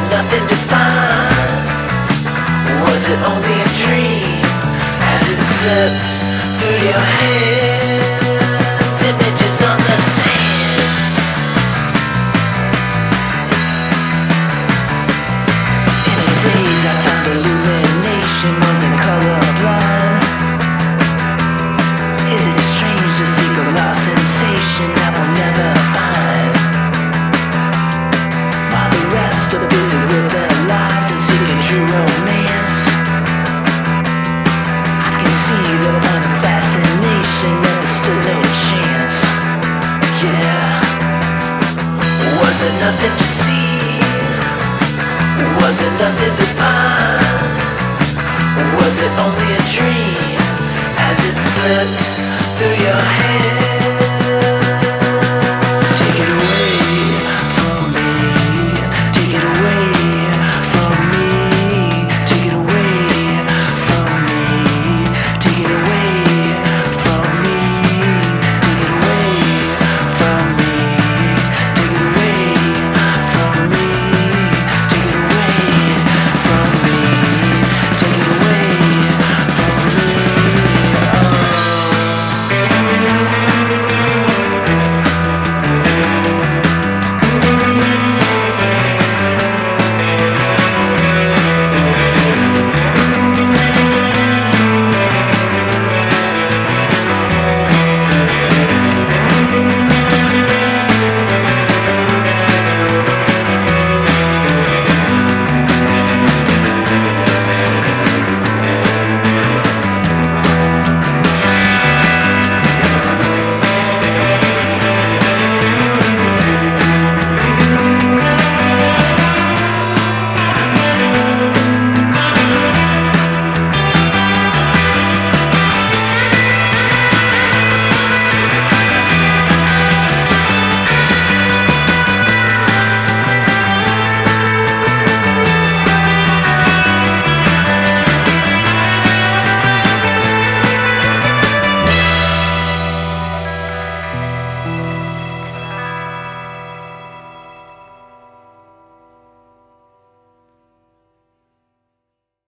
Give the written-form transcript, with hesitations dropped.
there nothing to find? Was it only a dream as it slipped through your hands?